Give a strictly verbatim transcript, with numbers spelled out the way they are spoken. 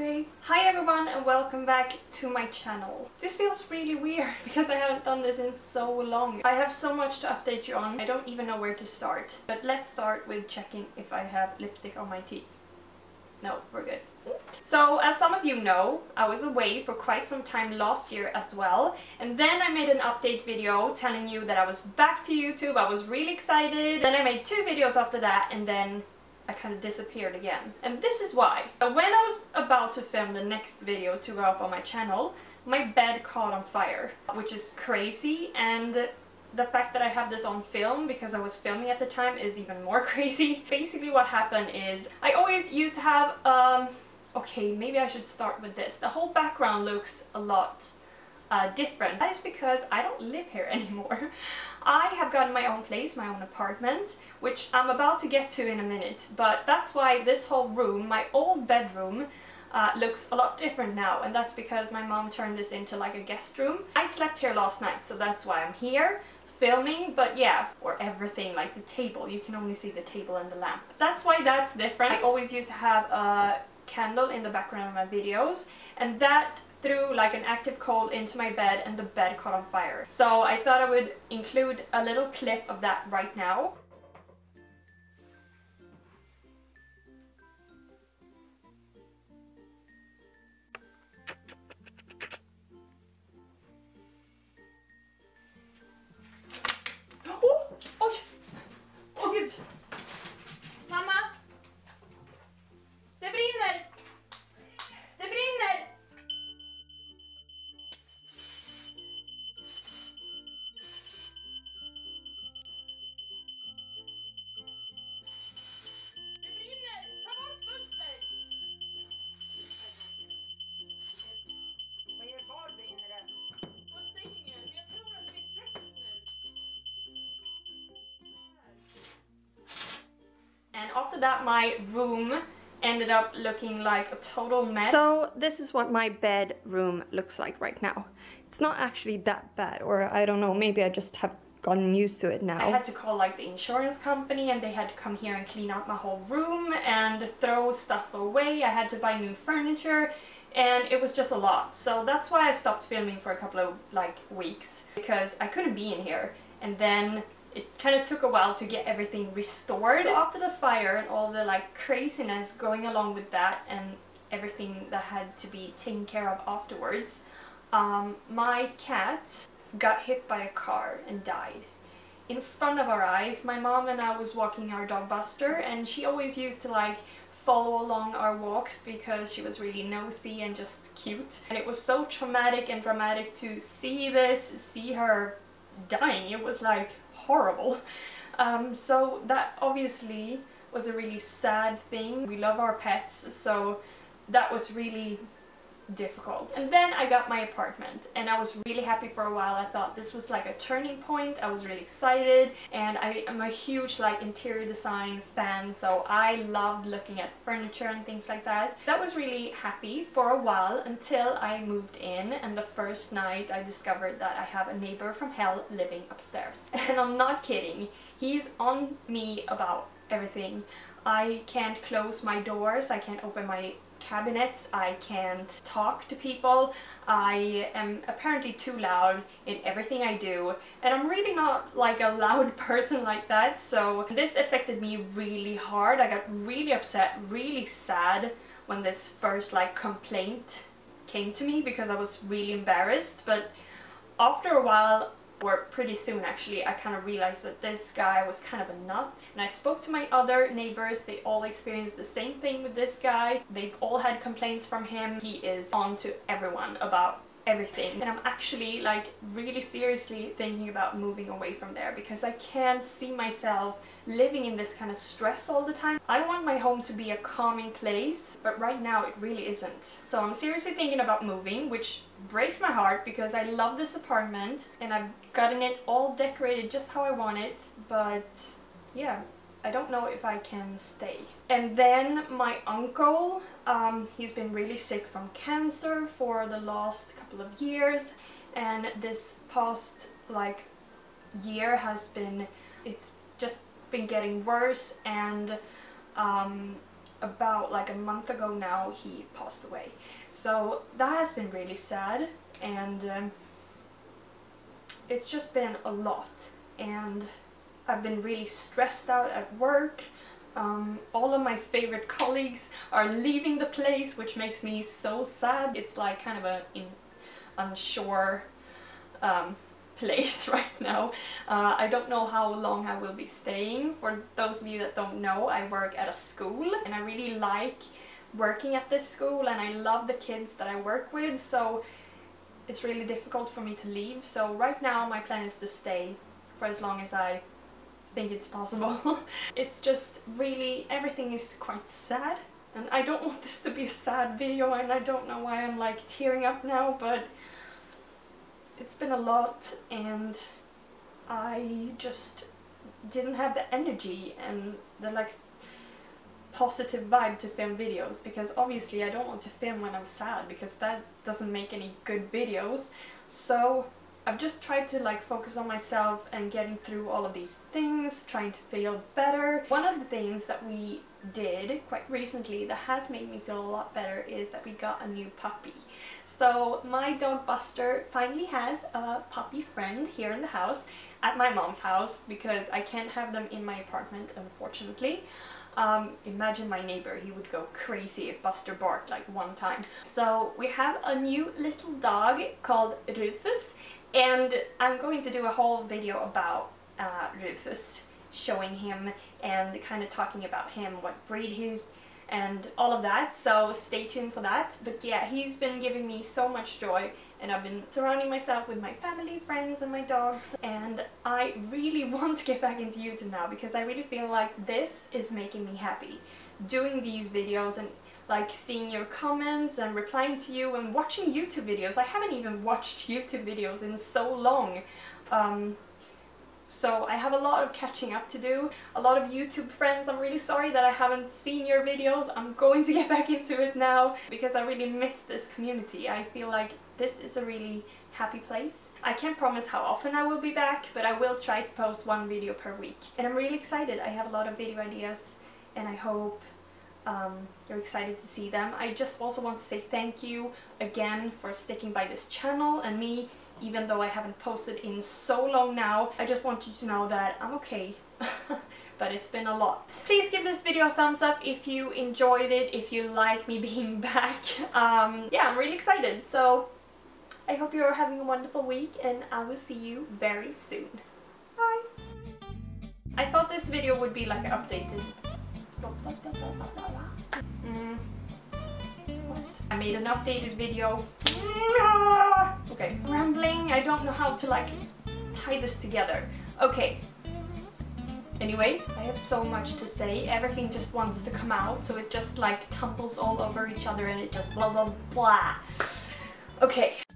Okay. Hi everyone and welcome back to my channel. This feels really weird because I haven't done this in so long. I have so much to update you on. I don't even know where to start. But let's start with checking if I have lipstick on my teeth. No, we're good. So, as some of you know, I was away for quite some time last year as well, and then I made an update video telling you that I was back to YouTube. I was really excited. Then I made two videos after that, and then I kind of disappeared again. And this is why. When I was about to film the next video to go up on my channel, my bed caught on fire, which is crazy, and the fact that I have this on film, because I was filming at the time, is even more crazy. Basically what happened is, I always used to have, um, okay, maybe I should start with this. The whole background looks a lot uh, different. That is because I don't live here anymore. I have gotten my own place, my own apartment, which I'm about to get to in a minute. But that's why this whole room, my old bedroom, Uh, looks a lot different now, and that's because my mom turned this into like a guest room. I slept here last night, so that's why I'm here filming, but yeah, or everything, like the table. You can only see the table and the lamp. That's why that's different. I always used to have a candle in the background of my videos, and that threw like an active coal into my bed, and the bed caught on fire. So I thought I would include a little clip of that right now. And after that, my room ended up looking like a total mess. So this is what my bedroom looks like right now. It's not actually that bad, or I don't know, maybe I just have gotten used to it now. I had to call like the insurance company, and they had to come here and clean up my whole room and throw stuff away. I had to buy new furniture, and it was just a lot. So that's why I stopped filming for a couple of like weeks, because I couldn't be in here. And then it kind of took a while to get everything restored. So after the fire and all the like craziness going along with that, and everything that had to be taken care of afterwards, um, my cat got hit by a car and died in front of our eyes. My mom and I was walking our dog Buster, and she always used to like follow along our walks because she was really nosy and just cute. And it was so traumatic and dramatic to see this, see her dying. It was like horrible. Um, so that obviously was a really sad thing. We love our pets, so that was really difficult. And then I got my apartment, and I was really happy for a while. I thought this was like a turning point. I was really excited, and I am a huge like interior design fan, so I loved looking at furniture and things like that. That was really happy for a while until I moved in, and the first night I discovered that I have a neighbor from hell living upstairs. And I'm not kidding, he's on me about everything. I can't close my doors, I can't open my cabinets, I can't talk to people, I am apparently too loud in everything I do, and I'm really not like a loud person like that, so this affected me really hard. I got really upset, really sad when this first like complaint came to me, because I was really embarrassed. But after a while, or pretty soon actually, I kind of realized that this guy was kind of a nut. And I spoke to my other neighbors, they all experienced the same thing with this guy. They've all had complaints from him. He is on to everyone about everything. And I'm actually like really seriously thinking about moving away from there, because I can't see myself living in this kind of stress all the time. I want my home to be a calming place, but right now it really isn't. So I'm seriously thinking about moving, which breaks my heart because I love this apartment and I've gotten it all decorated just how I want it, but yeah, I don't know if I can stay. And then my uncle, um, he's been really sick from cancer for the last couple of years, and this past like year has been, it's just been getting worse, and um, about like a month ago now he passed away. So that has been really sad, and um, it's just been a lot, and I've been really stressed out at work. Um, all of my favorite colleagues are leaving the place, which makes me so sad. It's like kind of an in unsure um, place right now. Uh, I don't know how long I will be staying. For those of you that don't know, I work at a school, and I really like working at this school, and I love the kids that I work with, so it's really difficult for me to leave. So right now my plan is to stay for as long as I think it's possible. It's just really, everything is quite sad, and I don't want this to be a sad video, and I don't know why I'm like tearing up now, but it's been a lot, and I just didn't have the energy and the like positive vibe to film videos, because obviously I don't want to film when I'm sad, because that doesn't make any good videos. So I've just tried to like focus on myself and getting through all of these things, trying to feel better. One of the things that we did quite recently that has made me feel a lot better is that we got a new puppy. So my dog Buster finally has a puppy friend here in the house, at my mom's house, because I can't have them in my apartment, unfortunately. Um, imagine my neighbor, he would go crazy if Buster barked like one time. So we have a new little dog called Rufus, and I'm going to do a whole video about uh, Rufus, showing him and kind of talking about him, what breed he's and all of that, so stay tuned for that. But yeah, he's been giving me so much joy, and I've been surrounding myself with my family, friends and my dogs, and I really want to get back into YouTube now, because I really feel like this is making me happy. Doing these videos and like seeing your comments and replying to you and watching YouTube videos. I haven't even watched YouTube videos in so long. Um, so I have a lot of catching up to do. A lot of YouTube friends, I'm really sorry that I haven't seen your videos. I'm going to get back into it now, because I really miss this community. I feel like this is a really happy place. I can't promise how often I will be back, but I will try to post one video per week. And I'm really excited. I have a lot of video ideas, and I hope Um, you're excited to see them. I just also want to say thank you again for sticking by this channel and me, even though I haven't posted in so long now. I just want you to know that I'm okay, but it's been a lot. Please give this video a thumbs up if you enjoyed it, if you like me being back. Um, yeah, I'm really excited, so I hope you're having a wonderful week, and I will see you very soon. Bye! I thought this video would be like updated. Mm. What? I made an updated video. Okay, rambling. I don't know how to like tie this together. Okay. Anyway, I have so much to say. Everything just wants to come out, so it just like tumbles all over each other, and it just blah blah blah. Okay.